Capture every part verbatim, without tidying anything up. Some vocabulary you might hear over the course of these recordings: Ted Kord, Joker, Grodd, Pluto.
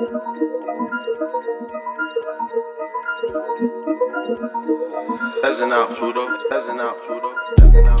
Doesn't out Pluto, doesn't out Pluto, doesn't out doesn't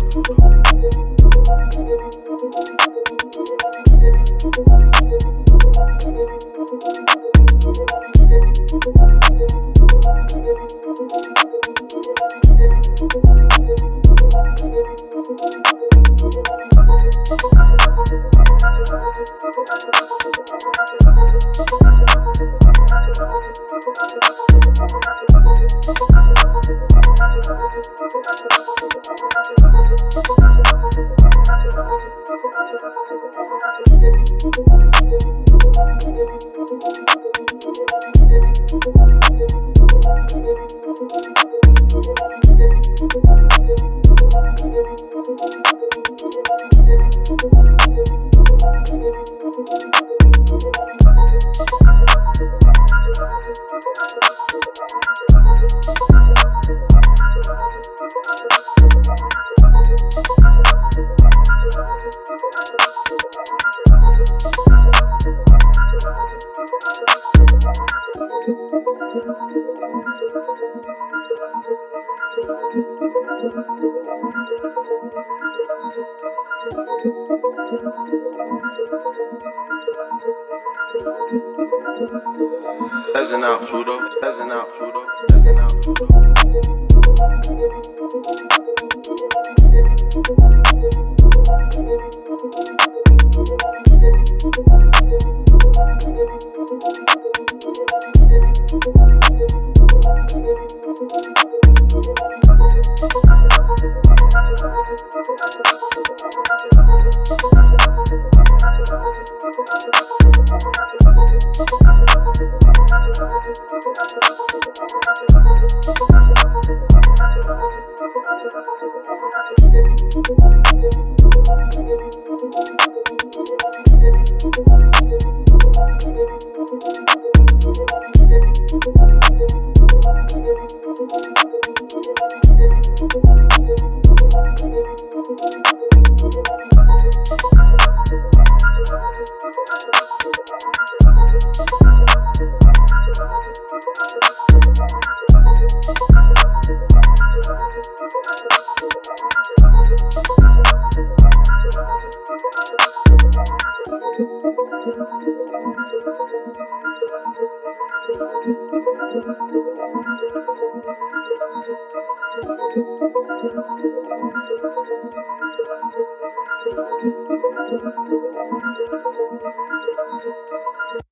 out Pluto, doesn't out Pluto, doesn't out Pluto.